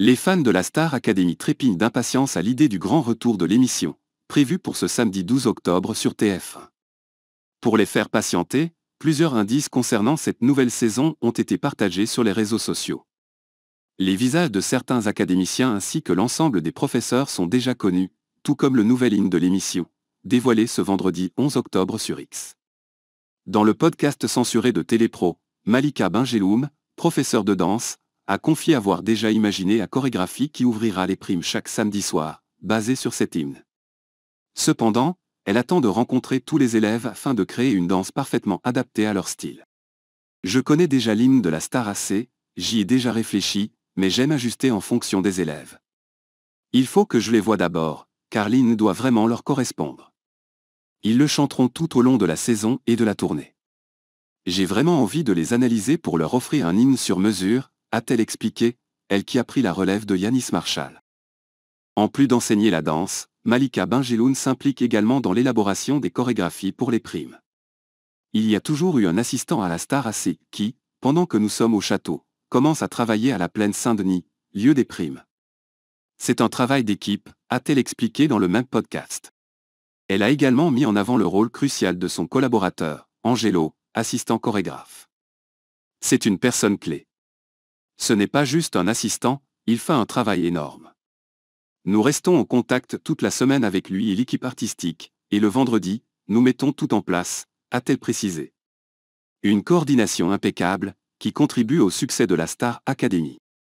Les fans de la Star Academy trépignent d'impatience à l'idée du grand retour de l'émission, prévu pour ce samedi 12 octobre sur TF1. Pour les faire patienter, plusieurs indices concernant cette nouvelle saison ont été partagés sur les réseaux sociaux. Les visages de certains académiciens ainsi que l'ensemble des professeurs sont déjà connus, tout comme le nouvel hymne de l'émission, dévoilé ce vendredi 11 octobre sur X. Dans le podcast censuré de Télépro, Malika Benjelloun, professeure de danse, a confié avoir déjà imaginé la chorégraphie qui ouvrira les primes chaque samedi soir, basée sur cet hymne. Cependant, elle attend de rencontrer tous les élèves afin de créer une danse parfaitement adaptée à leur style. Je connais déjà l'hymne de la Star AC, j'y ai déjà réfléchi, mais j'aime ajuster en fonction des élèves. Il faut que je les voie d'abord, car l'hymne doit vraiment leur correspondre. Ils le chanteront tout au long de la saison et de la tournée. J'ai vraiment envie de les analyser pour leur offrir un hymne sur mesure, a-t-elle expliqué, elle qui a pris la relève de Yanis Marchal. En plus d'enseigner la danse, Malika Benjelloun s'implique également dans l'élaboration des chorégraphies pour les primes. Il y a toujours eu un assistant à la Star AC qui, pendant que nous sommes au château, commence à travailler à la plaine Saint-Denis, lieu des primes. C'est un travail d'équipe, a-t-elle expliqué dans le même podcast. Elle a également mis en avant le rôle crucial de son collaborateur, Angelo, assistant chorégraphe. C'est une personne clé. Ce n'est pas juste un assistant, il fait un travail énorme. Nous restons en contact toute la semaine avec lui et l'équipe artistique, et le vendredi, nous mettons tout en place, a-t-elle précisé. Une coordination impeccable, qui contribue au succès de la Star Academy.